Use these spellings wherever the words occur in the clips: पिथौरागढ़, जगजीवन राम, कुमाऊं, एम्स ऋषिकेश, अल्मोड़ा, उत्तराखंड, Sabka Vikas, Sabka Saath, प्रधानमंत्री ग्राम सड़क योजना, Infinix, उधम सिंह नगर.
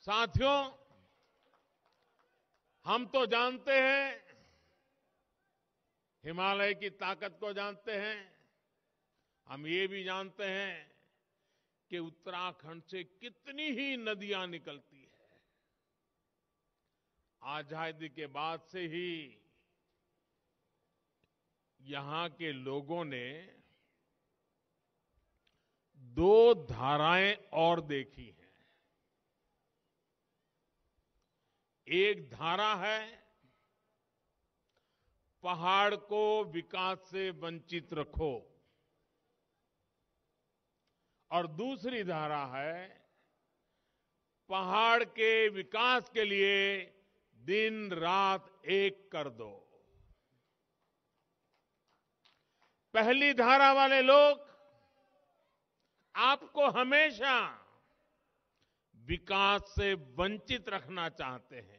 साथियों, हम तो जानते हैं, हिमालय की ताकत को जानते हैं, हम ये भी जानते हैं कि उत्तराखंड से कितनी ही नदियां निकलती है। आजादी के बाद से ही यहां के लोगों ने दो धाराएं और देखी हैं। एक धारा है पहाड़ को विकास से वंचित रखो और दूसरी धारा है पहाड़ के विकास के लिए दिन रात एक कर दो। पहली धारा वाले लोग आपको हमेशा विकास से वंचित रखना चाहते हैं।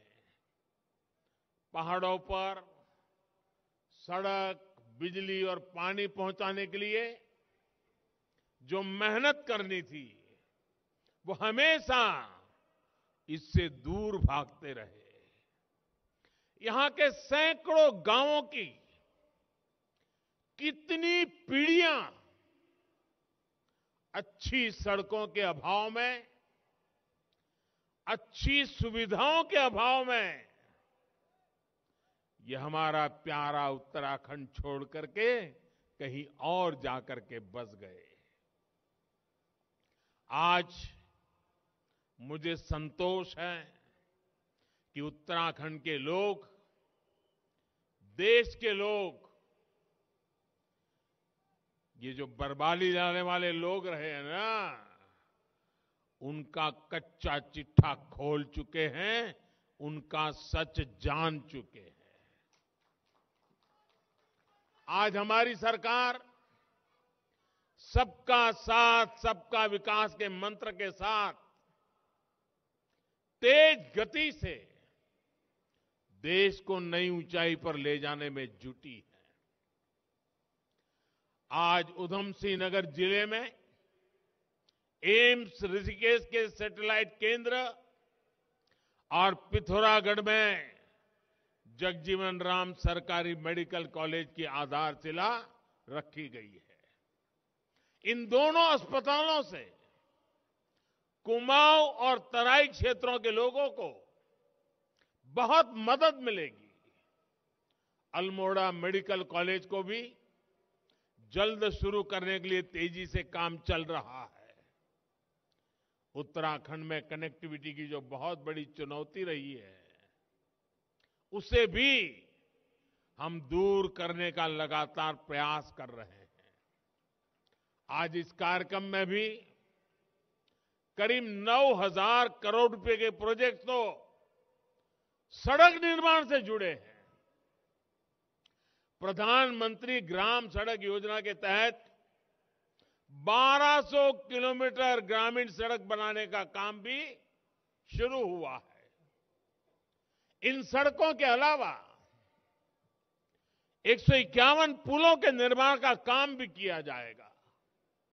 पहाड़ों पर सड़क, बिजली और पानी पहुंचाने के लिए जो मेहनत करनी थी वो हमेशा इससे दूर भागते रहे। यहां के सैकड़ों गांवों की कितनी पीढ़ियां अच्छी सड़कों के अभाव में, अच्छी सुविधाओं के अभाव में ये हमारा प्यारा उत्तराखंड छोड़ करके कहीं और जाकर के बस गए। आज मुझे संतोष है कि उत्तराखंड के लोग, देश के लोग, ये जो बर्बादी जाने वाले लोग रहे हैं ना, उनका कच्चा चिट्ठा खोल चुके हैं, उनका सच जान चुके हैं। आज हमारी सरकार सबका साथ सबका विकास के मंत्र के साथ तेज गति से देश को नई ऊंचाई पर ले जाने में जुटी है। आज उधम सिंह नगर जिले में एम्स ऋषिकेश के सैटेलाइट केंद्र और पिथौरागढ़ में जगजीवन राम सरकारी मेडिकल कॉलेज की आधारशिला रखी गई है। इन दोनों अस्पतालों से कुमाऊं और तराई क्षेत्रों के लोगों को बहुत मदद मिलेगी। अल्मोड़ा मेडिकल कॉलेज को भी जल्द शुरू करने के लिए तेजी से काम चल रहा है। उत्तराखंड में कनेक्टिविटी की जो बहुत बड़ी चुनौती रही है उसे भी हम दूर करने का लगातार प्रयास कर रहे हैं। आज इस कार्यक्रम में भी करीब 9000 करोड़ रुपए के प्रोजेक्ट तो सड़क निर्माण से जुड़े हैं। प्रधानमंत्री ग्राम सड़क योजना के तहत 1200 किलोमीटर ग्रामीण सड़क बनाने का काम भी शुरू हुआ है। इन सड़कों के अलावा 151 पुलों के निर्माण का काम भी किया जाएगा।